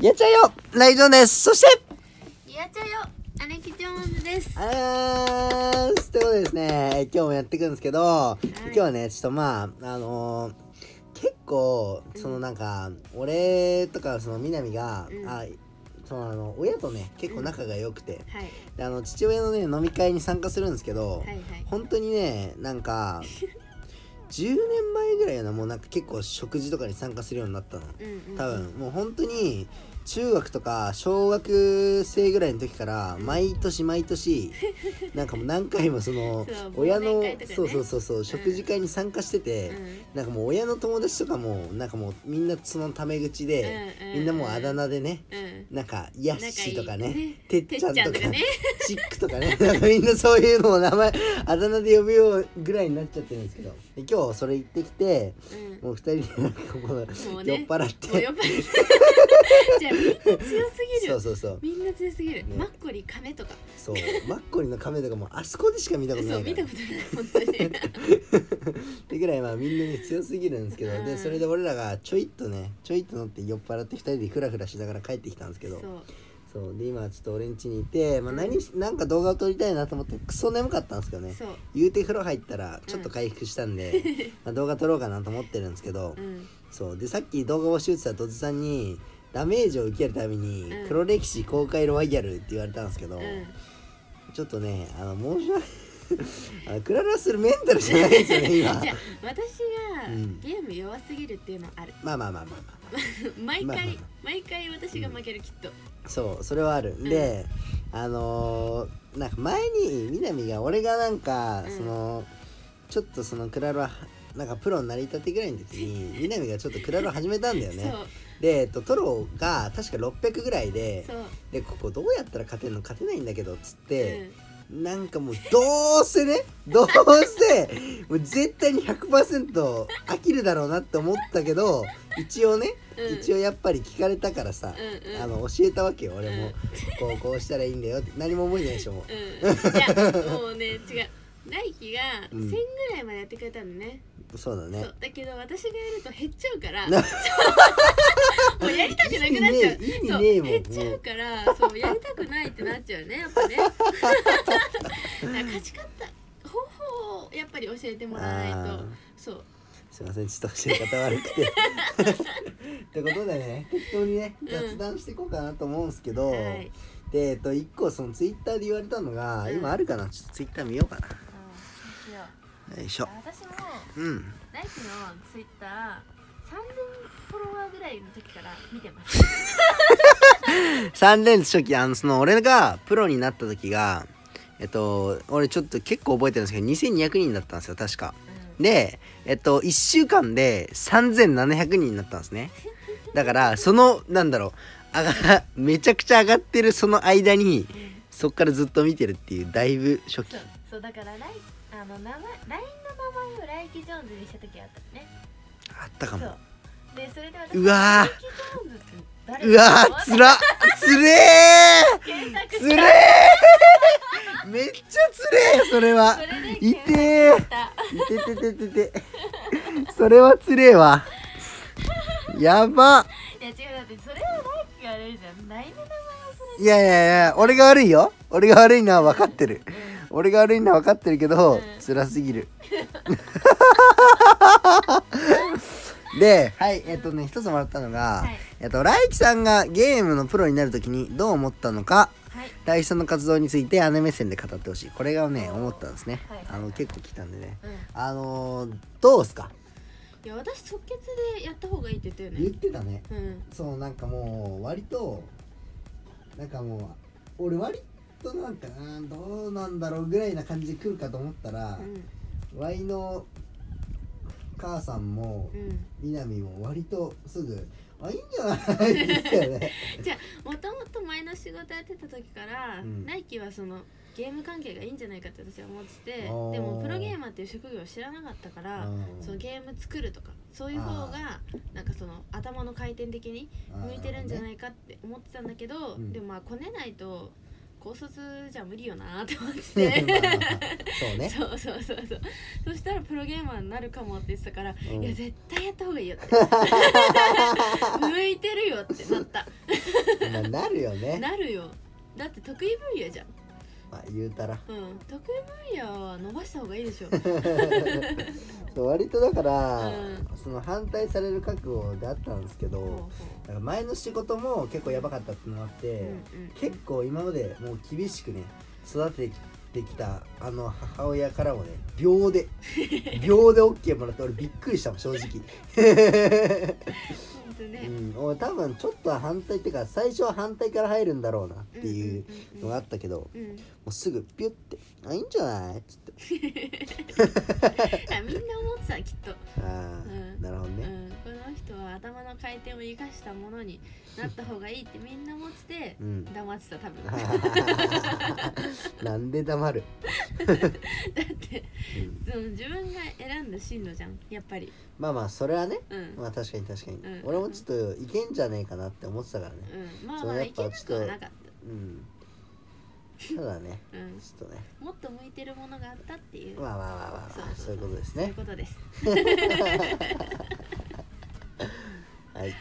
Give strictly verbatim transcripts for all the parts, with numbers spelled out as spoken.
やっちゃうよライドンです。そしてやっちゃうよ姉貴ジョーンズです。あーということでですね、今日もやっていくんですけど、はい、今日はねちょっとまああのー、結構そのなんか、うん、俺とかそのみなみが、うん、あそのあの親とね結構仲が良くて、うんはい、であの父親のね飲み会に参加するんですけど、はいはい、本当にねなんかじゅうねんまえぐらいのもうなんか結構食事とかに参加するようになったの、多分もう本当に中学とか小学生ぐらいの時から毎年毎年なんかもう何回もその親のそうそうそうそう食事会に参加してて、なんかもう親の友達とかもなんかもうみんなそのタメ口でみんなもうあだ名でねなんかヤッシーとかねてっちゃんとかチックとかねなんかみんなそういうのを名前あだ名で呼ぶようぐらいになっちゃってるんですけど、今日それ行ってきてもうふたりでなんかもう酔っ払って。じゃあみんな強すぎる。そうそうそう。みんな強すぎる。ね、マッコリ亀とか。そう。マッコリの亀とかもあそこでしか見たことないから。そう見たことない本当に。ってぐらいまあみんなに、ね、強すぎるんですけど、でそれで俺らがちょいっとねちょいっと乗って酔っ払ってふたりでフラフラしながら帰ってきたんですけど。そう。そうで今ちょっと俺ん家にいて、まあ、何なんか動画を撮りたいなと思ってクソ眠かったんですけどね、う言うて風呂入ったらちょっと回復したんで、うん、まあ動画撮ろうかなと思ってるんですけど、うん、そうでさっき動画をし打ってたとつさんにダメージを受けるために「黒歴史公開ロワイヤル」って言われたんですけど、うん、ちょっとねあの申し訳ないあのクララするメンタルじゃないですよね今。私がゲーム弱すぎるっていうのはある。まあまあまあまあ毎回毎回私が負けるきっと。そうそれはある。であのなんか前にみなみが俺がなんかそのちょっとそのクララなんかプロになりたてぐらいの時にみなみがちょっとクララ始めたんだよね。でトロが確かろっぴゃくぐらいででここどうやったら勝てるの勝てないんだけどっつって。なんかもうどうせねどうせもう絶対に ひゃくパーセント 飽きるだろうなって思ったけど一応ね、うん、一応やっぱり聞かれたからさ、うんうん、あの教えたわけよ俺も、うん、こうこうしたらいいんだよって。何も覚えてないでしょもう、うん、いやもうね違う来期がせんぐらいまでやってくれたんだね、うん、そうだね。だけど私がやると減っちゃうからもうやりたくなくなっちゃう。そう減っちゃうからそうやりたくないってなっちゃうねやっぱね勝ち方方法をやっぱり教えてもらわないと。そうすいませんちょっと教え方悪くてってことでね適当にね雑談していこうかなと思うんですけど、うんはい、でえっといっこそのツイッターで言われたのが、うん、今あるかなちょっとツイッター見ようかな。よいしょ。私も来期のツイッターさんぜんフォロワーぐらいの時から見てますさんねん初期あのその俺がプロになった時がえっと俺ちょっと結構覚えてるんですけどにせんにひゃくにんだったんですよ確か、うん、でえっといっしゅうかんでさんぜんななひゃくにんになったんですね。だからそのなんだろう上がめちゃくちゃ上がってるその間にそっからずっと見てるっていうだいぶ初期。そう、そうだから来期あの名前 ライン の名前を来期ジョーンズにした時あったね。あったかも。そうでそれで私うわーうわーつらつれーつれーめっちゃつれーそれは痛え痛てててててそれはつれーわやば。いや違うだってそれは来期が悪いじゃん。ラインの名前をする。いやいやいや俺が悪いよ俺が悪いのは分かってる。俺が悪いのは分かってるけど、うん、辛すぎるで、はい、えっとね一つもらったのが、はい、えっと来期さんがゲームのプロになるときにどう思ったのか、はい、来期さんの活動について姉目線で語ってほしい。これがね思ったんですね、はい、あの結構来たんでね、うん、あのどうですか。いや私即決でやった方がいいって言ったよね。言ってたね、うん、そうなんかもう割となんかもう俺割ととなんかなどうなんだろうぐらいな感じで来るかと思ったら、うん、ワイの母さんもみなみも割とすぐ「あいいんじゃない?」って言ったよね。じゃあもともと前の仕事やってた時から来期、うん、はそのゲーム関係がいいんじゃないかって私は思ってて、でもプロゲーマーっていう職業を知らなかったからそのゲーム作るとかそういう方がなんかその頭の回転的に向いてるんじゃないかって思ってたんだけど、ねうん、でもまあこねないと。高卒じゃ無理よなーって思ってそうねそうそうそうそうそしたらプロゲーマーになるかもって言ってたから、うん、いや絶対やった方がいいよって向いてるよってなったまあなるよね。なるよ。だって得意分野じゃん。まあ言うたら、うん、得意分野は伸ばした方がいいでしょそう、割とだから、うん、その反対される覚悟があったんですけど、ほうほう、だから前の仕事も結構やばかったってのがあって、うんうん、結構今までもう厳しくね育ててきたあの母親からもね秒で秒で オーケー もらって俺びっくりしたもん正直うん、多分ちょっとは反対っていうか最初は反対から入るんだろうなっていうのがあったけど、もうすぐピュッて「あ、いいんじゃない?」っつってみんな思ってたきっと。ああ、うん、なるほどね、うん、この人は頭の回転を生かしたものになった方がいいってみんな思ってて黙ってた多分なんで黙るだって、うん、その自分が選んだ進路じゃんやっぱり。まあまあそれはね、うん、まあ確かに確かに、うん、俺もちょっといけんじゃねえかなって思ってたからね、うん、まあまあいけなくはなかった、うん、ただね、うん、ちょっとねもっと向いてるものがあったっていう、まあまあまあまあ、まあ、そういうことですね、そういうことですはい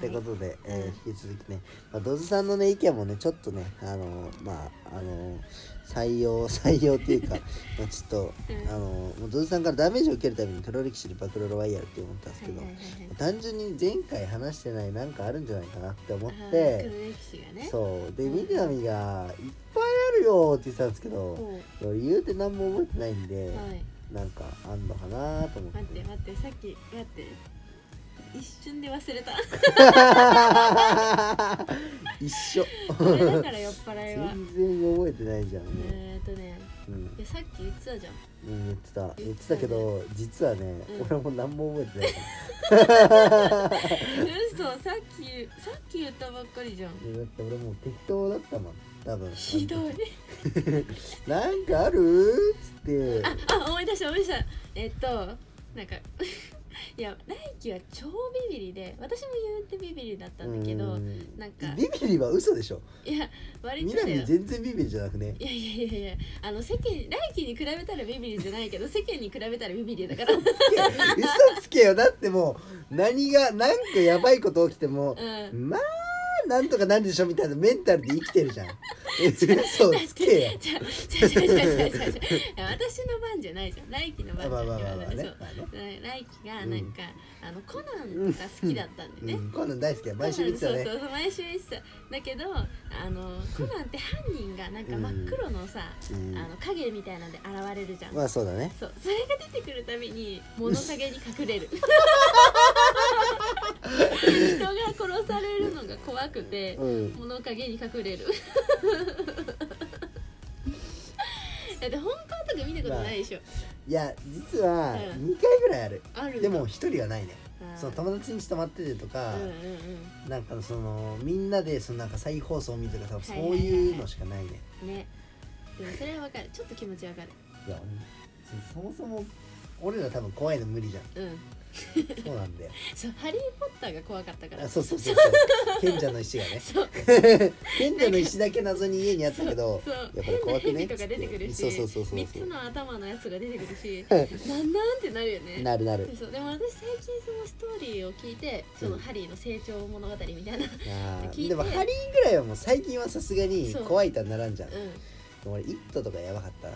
ということで、えー、引き続きね、まあ、ドズさんのね意見もねちょっとねあのー、まああのー、採用採用っていうかまあちょっと、うん、あのー、ドズさんからダメージを受けるために黒歴史に暴露ロワイヤルって思ったんですけど、単純に前回話してないなんかあるんじゃないかなって思って、黒歴史がね、そうで三上がいっぱいあるよって言ってたんですけど、うん、理由って何も覚えてないんで、はい、なんかあんのかなと思って。待って待って、さっき待って。一瞬で忘れた一緒だから酔っ払いは全然覚えてないじゃん。えっとね、さっき言ってたじゃん。言ってた言ってたけど実はね俺も何も覚えてないから嘘、さっきさっき言ったばっかりじゃん。だって俺もう適当だったもん多分。ひどいなんかあるっつって、あ、思い出した思い出した。えっとなんかいや来期は超ビビリで、私も言うてビビリだったんだけど、んなんかビビリは嘘でしょ。いや割とだよ。南全然ビビリじゃなくね。いやいやいやいや、あの世間来期に比べたらビビリじゃないけど世間に比べたらビビリだから嘘つけよ。だってもう何が何かやばいこと起きても、うん、まあなんとかなんでしょみたいなメンタルで生きてるじゃん。嘘をつけよ。私の番じゃないじゃん。来期の番だけど、来期がなんかあのコナンが好きだったんでね。コナン大好きや。毎週見てたね。そうそう毎週見てた。だけどあのコナンって犯人がなんか真っ黒のさあの影みたいなんで現れるじゃん。まあそうだね。そう、それが出てくるたびに物陰に隠れる。人が殺されるのが怖くて、うん、物陰に隠れるだって本当はとか見たことないでしょ、まあ、いや実はにかいぐらいある、うん、でもひとりはないね。その友達に泊まっててとか、なんかそのみんなでそのなんか再放送を見てとかそういうのしかないね。ね、でもそれはわかる。ちょっと気持ちわかる。いやそもそも俺ら多分怖いの無理じゃん、うんそうなんだよ。そう、ハリーポッターが怖かったから。そうそうそうそう。賢者の石がね。賢者の石だけ謎に家にあったけど、やっぱり怖くね。とか出てくるし、そうそうそうそう。三つの頭のやつが出てくるし、なんなんってなるよね。なるなる。そう、でも私最近そのストーリーを聞いて、そのハリーの成長物語みたいな。聞いて。でもハリーぐらいはもう最近はさすがに怖いとはならんじゃん。うん。俺イットとかやばかったな。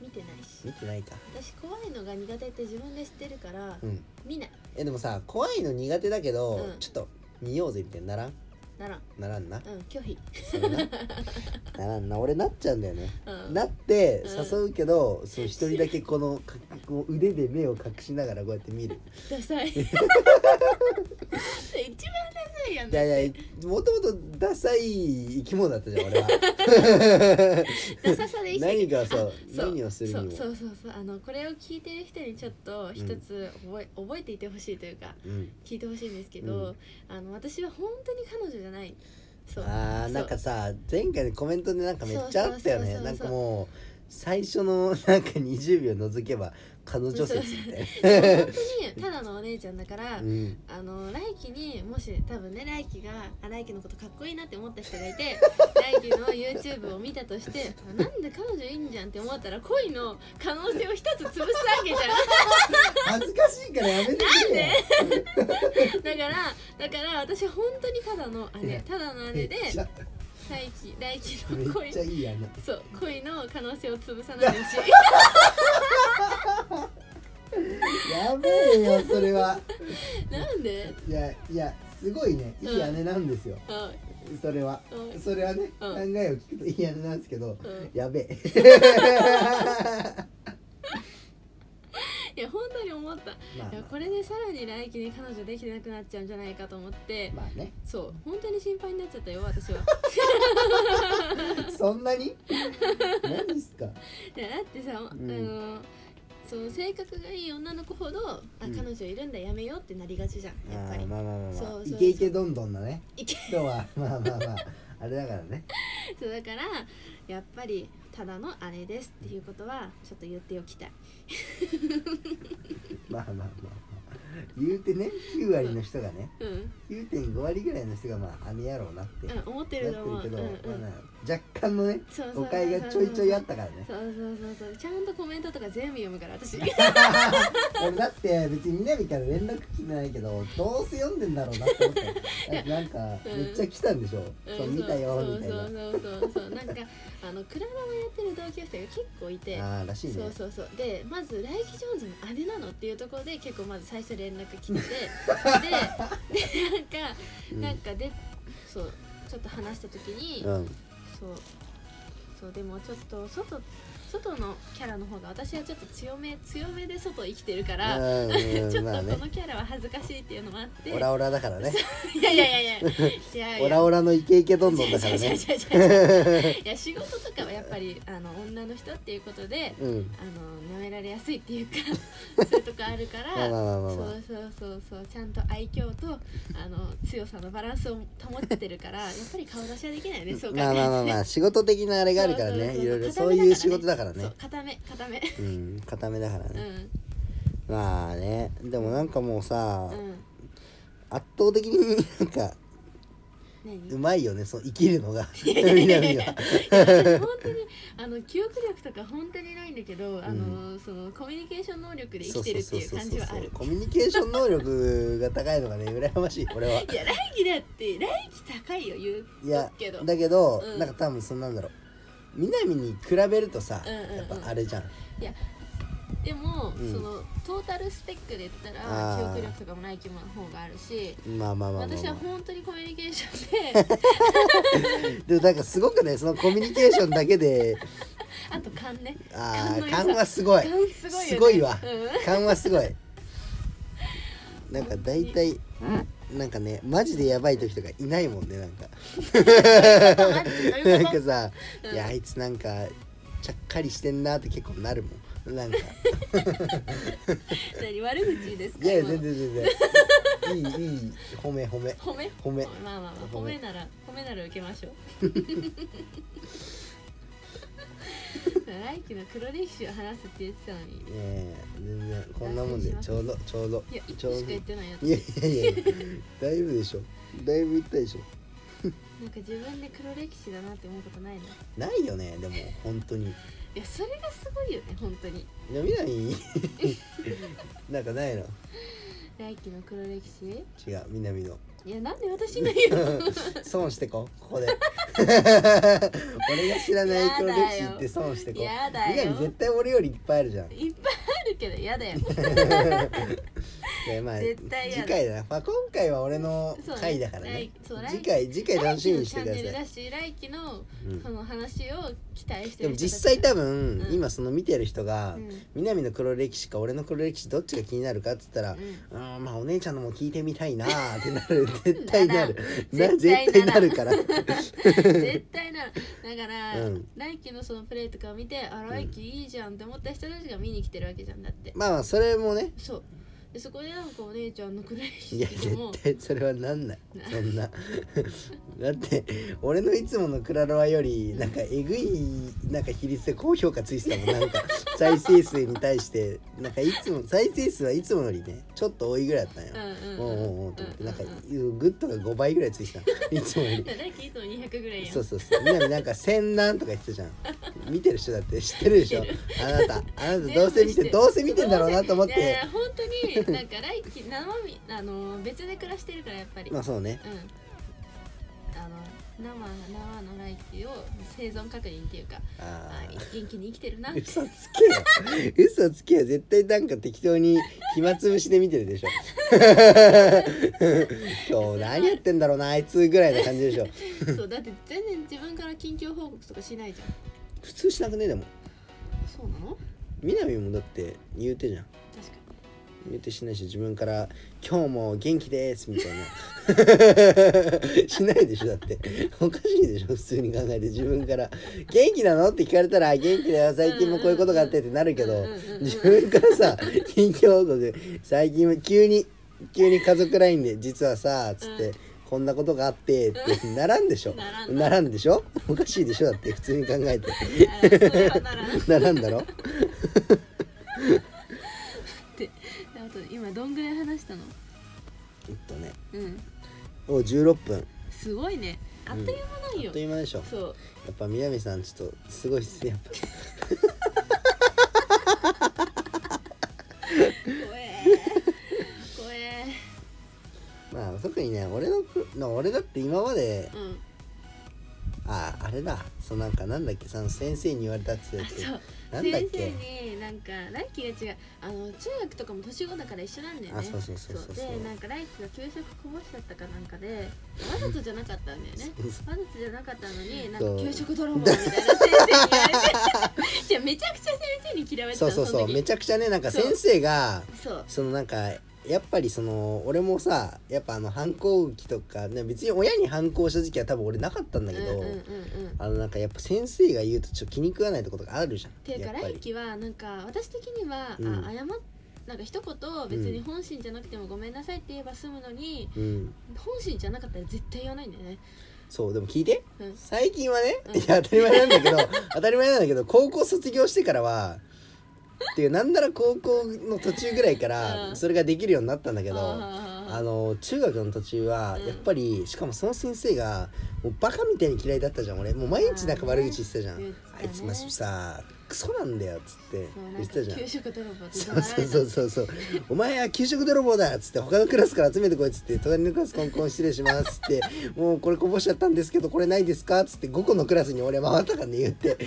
見てないし。見てないか。私怖いのが苦手って自分で知ってるから、うん、見ない。えでもさ怖いの苦手だけど、うん、ちょっと見ようぜみたいにならん。ならん。ならんな。うん、拒否。ならんな。俺なっちゃうんだよね。うん、なって誘うけど、うん、そう一人だけこのこう腕で目を隠しながらこうやって見る。ダサい。一番ダサいやん。いやいや、もともとダサい生き物だったじゃん俺は。ダサさで生きてる。何がさ、何をするにも。そうそうそう、あのこれを聞いてる人にちょっと一つ覚え、うん、覚えていてほしいというか、うん、聞いてほしいんですけど、うん、あの私は本当に彼女じゃない。ああなんかさ前回のコメントでなんかめっちゃあったよね。なんかもう最初のなんかにじゅうびょう覗けば彼女説みたいな本当にただのお姉ちゃんだから、うん、あの来季にもし多分ね来季が来季のことかっこいいなって思った人がいて来季の YouTube を見たとしてなんで彼女いいんじゃんって思ったら恋の可能性を一つ潰すわけじゃん恥ずかしいからやめてくれよだからだから私本当にただのあれただのあれで来季来季の恋そう恋の可能性を潰さないでほしいやべえよそれはなんでいやいやすごいねいい姉なんですよ、うん、それは、うん、それはね、うん、考えを聞くといい姉なんですけど、うん、やべえいや本当に思った、まあ、いやこれでさらに来季に彼女できてなくなっちゃうんじゃないかと思ってまあねそう本当に心配になっちゃったよ私はそんなに何ですかいやだってさ、うん、あのその性格がいい女の子ほど、あ、彼女いるんだやめようってなりがちじゃん、やっぱり。まあまあまあまあ。イケイケどんどんなね。人はまあまあまああれだからね。そうだからやっぱりただのあれですっていうことはちょっと言っておきたい。まあまあまあ言うてねきゅう割の人がね、きゅうてんご 割ぐらいの人がまあ姉やろうなって思ってると思うけど、若干のね誤解がちょいちょいあったからね。そうそうそうそうちゃんとコメントとか全部読むから私。俺だって別にみなみから連絡来てないけどどうせ読んでんだろうなって思って、なんかめっちゃ来たんでしょ。そう見たよみたいな。そうそうそうそうなんかあのクララをやってる同級生が結構いて、ああらしいね。そうそうそうでまず来季ジョーンズの姉なのっていうところで結構まず最初連絡来てででなんかなんかでそうちょっと話した時に。そうそうでもちょっと外外のキャラの方が私はちょっと強め強めで外生きてるからちょっとこのキャラは恥ずかしいっていうのもあってオラオラだからねいやいやいやいやオラオラのイケイケどんどんだからねいや仕事とかはやっぱりあの女の人っていうことであの舐められやすいっていうかそういうとこあるからそうそうそうそうちゃんと愛嬌とあの強さのバランスを保っててるからやっぱり顔出しはできないよねそうかまあまあまあまあ仕事的なあれがあるからねいろいろそういう仕事だからそう固め固めうん固めだからねまあねでもなんかもうさ圧倒的になんかうまいよねそう生きるのがみなみは本当にあの記憶力とか本当にないんだけどあのそのコミュニケーション能力で生きてるっていう感じはあるコミュニケーション能力が高いのがね羨ましい俺はいや来季だって来季高いよ言うけどだけどなんか多分そんなんだろう南に比べるとさ、やっぱあれじゃん。いや、でも、うん、そのトータルスペックで言ったら記憶力とかも来季の方があるし、まあまあまあ、まあ、私は本当にコミュニケーションで、でもなんかすごくね、そのコミュニケーションだけで、あと勘ね、ああ勘はすごい、勘すごいよね、すごいわ、うん、勘はすごい。なんか大体。なんかねマジでやばい時とかいないもんねなんかなんかさ、うん、いやあいつなんかちゃっかりしてんなって結構なるもんなんか何悪口ですかいや全然全然いいいい褒め褒め褒め褒めまあまあまあ褒めなら褒めなら受けましょう来季の黒歴史を話すって言ってたのにね全然こんなもんでちょうどちょうどいやいっ個しか言ってないやついやいやいやだいぶでしょだいぶ言ったでしょなんか自分で黒歴史だなって思うことないのないよねでも本当にいやそれがすごいよね本当にいやみなみなんかないの来季の黒歴史違うみなみのいやなんで私ないよ損してこここで俺が知らない黒歴史って損してこやだよみなみ絶対俺よりいっぱいあるじゃんいっぱいあるけどやだよいやまあ絶対次回だなまあ今回は俺の回だからね次回次回楽しみにしてください来季のチャンネルだし来季のその話を期待してるでも実際多分今その見てる人がみなみの黒歴史か俺の黒歴史どっちが気になるかっつったらうんまあお姉ちゃんのも聞いてみたいなーってなる絶対なる絶対なるから絶対なるだから来季のそのプレイとかを見てあ来季いいじゃんって思った人たちが見に来てるわけじゃんだってまあまあそれもねそうでそこでなんかお姉ちゃんの苦しいや絶対それはなんないそんなだって俺のいつものクラロワよりなんかえぐいなんか比率で高評価ついてたもんなんか再生数に対してなんかいつも再生数はいつもよりねちょっと多いぐらいだったんやおうおうおうと思ってなんかグッドがごばいぐらいついてたいつもよりだいつもにひゃくぐらいやんそうそうそうみんななんかせん何とか言ってたじゃん見てる人だって知ってるでしょあなたあなたどうせ見てどうせ見てんだろうなと思っていや本当になんか来季生身あの別で暮らしてるからやっぱりまあそうね、うん、あの生生の来季を生存確認っていうかあ元気に生きてるなって嘘つけよ嘘つけよ絶対なんか適当に暇つぶしで見てるでしょ今日何やってんだろうなあいつぐらいな感じでしょそうだって全然自分から近況報告とかしないじゃん普通しなくねでもそうなのみなみもだって言うてじゃん確かに言うてしないし自分から「今日も元気です」みたいなしないでしょだっておかしいでしょ普通に考えて自分から「元気なの?」って聞かれたら「元気だよ最近もこういうことがあって」ってなるけど自分からさ近況報告で最近も急に急に家族ラインで「実はさ」つって。うんこんなことがあってってならんでしょならんでしょおかしいでしょだって普通に考えてならんだろであと今どんぐらい話したのえっとね、うん、おじゅうろっぷんすごいねあっという間ないよ、うん、あっという間でしょそうやっぱ南さんちょっとすごいっすねやっぱまあ特にね俺の俺だって今まで、うん、ああれだそうなんかなんだっけその先生に言われたっつってなんだっけ先生になんか来季が違うあの中学とかも年子だから一緒なんだよねそうそうそうそうでなんか来季が給食こぼしちゃったかなんかでわざとじゃなかったんだよねわざとじゃなかったのになんか給食泥棒みたいな先生に言われてじゃめちゃくちゃ先生に嫌われてたそうそうそうめちゃくちゃねなんか先生が そ, うそのなんかやっぱりその俺もさやっぱあの反抗期とか、ね、別に親に反抗した時期は多分俺なかったんだけどあのなんかやっぱ先生が言うとちょっと気に食わないとことがあるじゃん。っていうか来季はなんか私的には、うん、あ謝なんか一言別に本心じゃなくてもごめんなさいって言えば済むのに、うん、本心じゃなかったら絶対言わないんだよね。そうでも聞いて、うん、最近はね、うん、いや当たり前なんだけど当たり前なんだけど高校卒業してからは。っていうなんなら高校の途中ぐらいからそれができるようになったんだけどあの中学の途中はやっぱりしかもその先生がもうバカみたいに嫌いだったじゃん俺もう毎日なんか悪口言ってたじゃんあいつマジさクソなんだよっつって言ってたじゃん給食泥棒ってそうそうそうそうお前は給食泥棒だっつって他のクラスから集めてこいっつって隣のクラスコンコン失礼しますってもうこれこぼしちゃったんですけどこれないですかっつってごこのクラスに俺回ったかね言って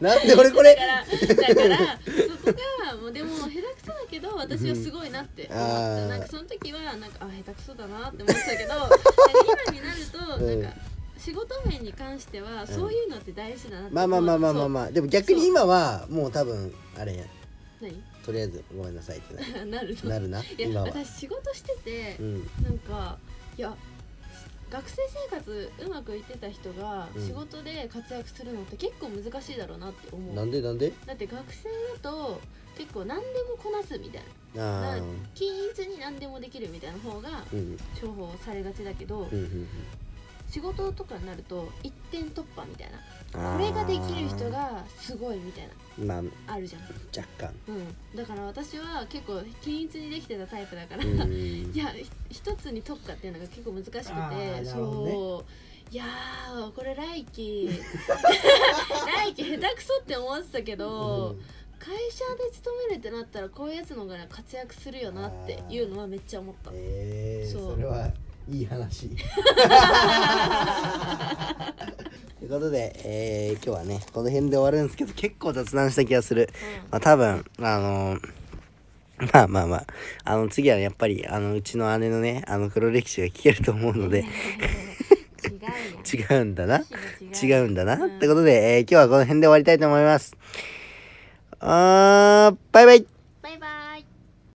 なんで俺これだからだからそこがもうでも下手くそだけど私はすごいなって思ったなんかその時はなんかあ下手くそだなって思ってたけど今になるとなんか。仕事面に関してはそういうのって大事だなってまあまあまあまあまあまあでも逆に今はもう多分あれやとりあえずごめんなさいってなるなるな今は私仕事しててなんかいや学生生活うまくいってた人が仕事で活躍するのって結構難しいだろうなって思うなんでなんでだって学生だと結構何でもこなすみたいな均一に何でもできるみたいな方が重宝されがちだけど仕事とかになると一点突破みたいなこれができる人がすごいみたいな、まあ、あるじゃん若干、うん、だから私は結構均一にできてたタイプだからいや一つに特化っていうのが結構難しくてそういやーこれ来季来季下手くそって思ってたけど、うん、会社で勤めるってなったらこういうやつの方が活躍するよなっていうのはめっちゃ思った。えー、そう。それはいい話。ということで、えー、今日はねこの辺で終わるんですけど結構雑談した気がする、うん、まあ多分あのー、まあまあまああの次はやっぱりあのうちの姉のねあの黒歴史が聞けると思うので違うんだな違うんだな、うん、ってことで、えー、今日はこの辺で終わりたいと思います。あーバイバイ。